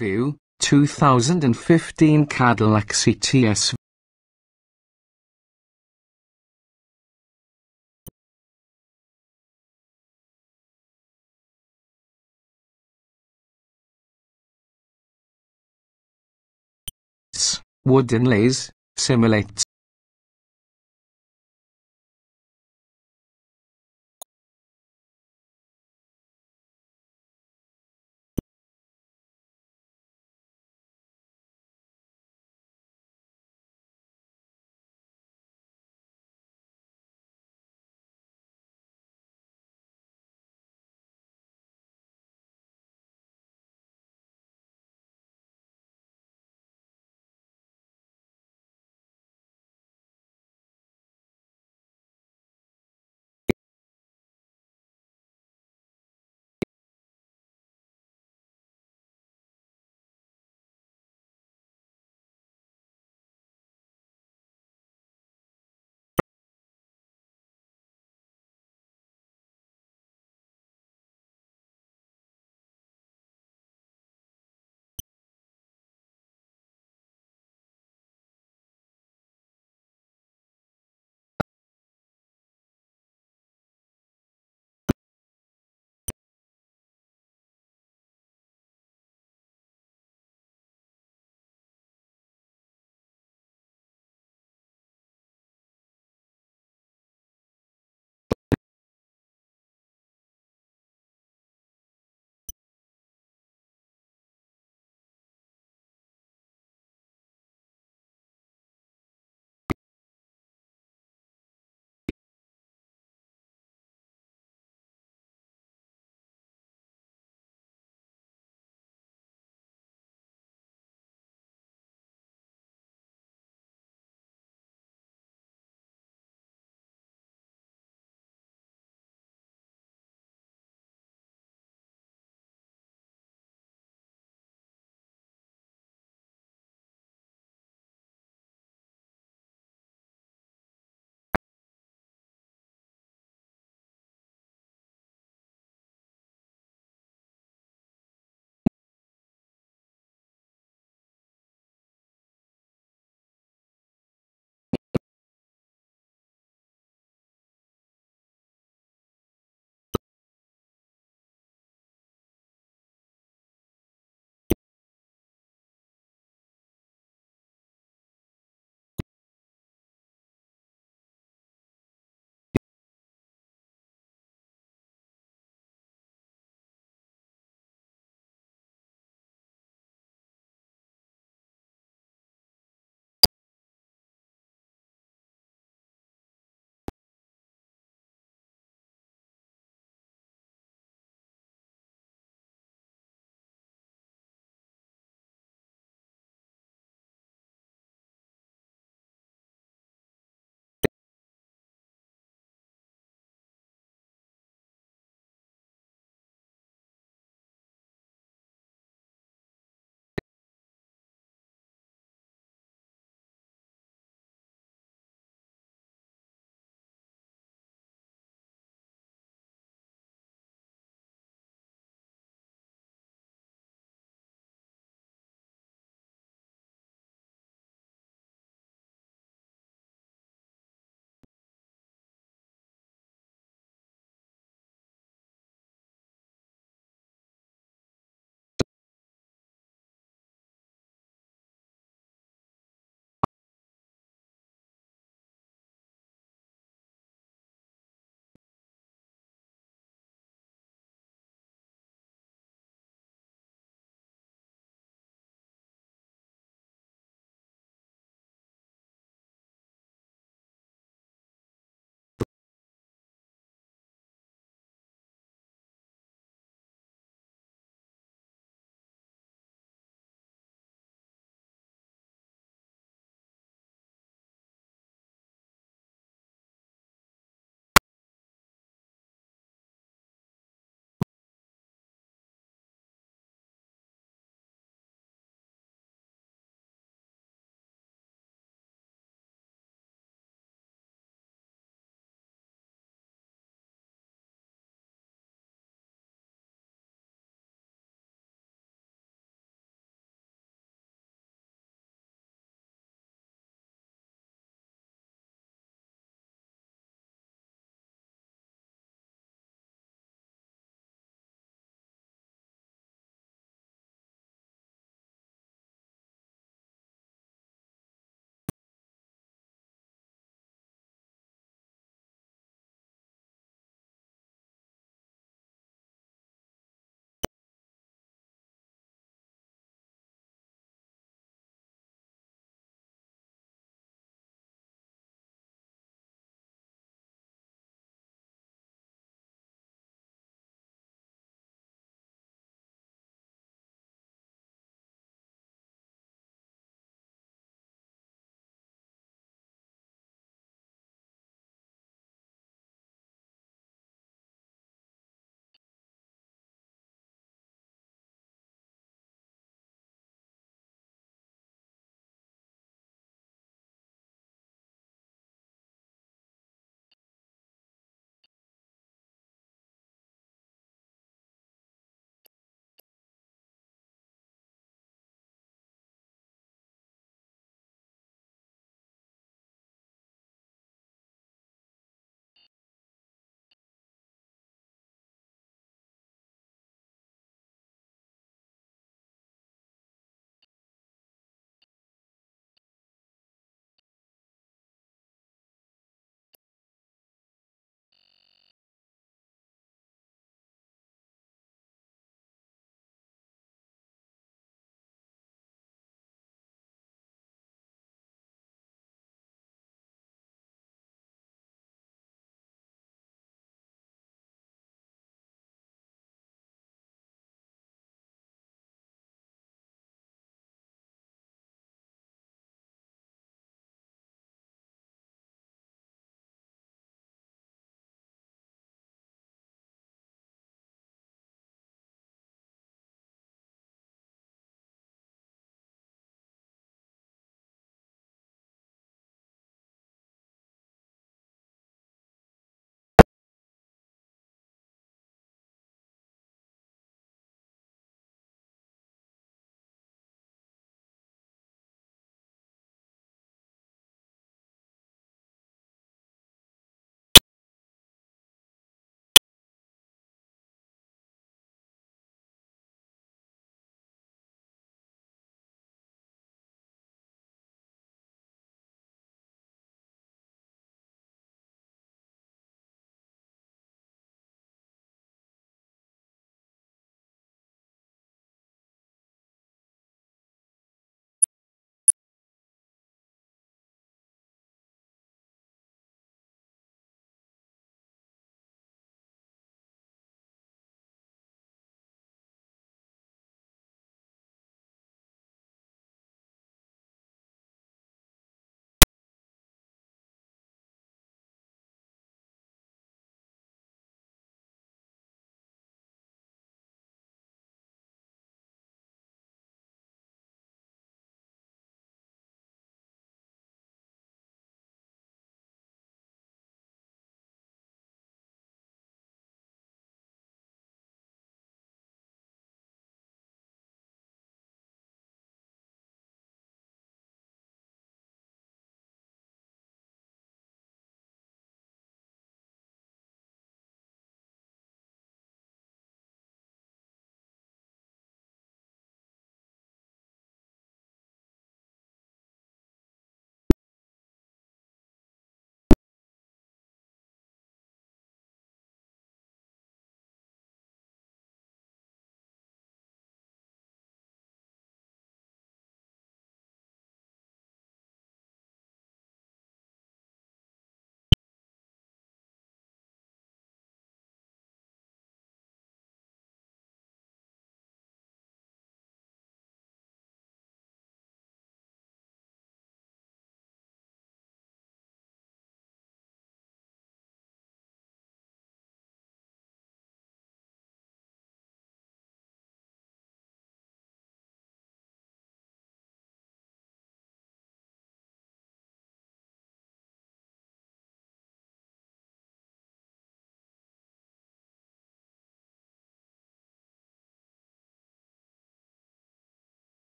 Review, 2015 Cadillac CTS-V. Wood inlays, simulates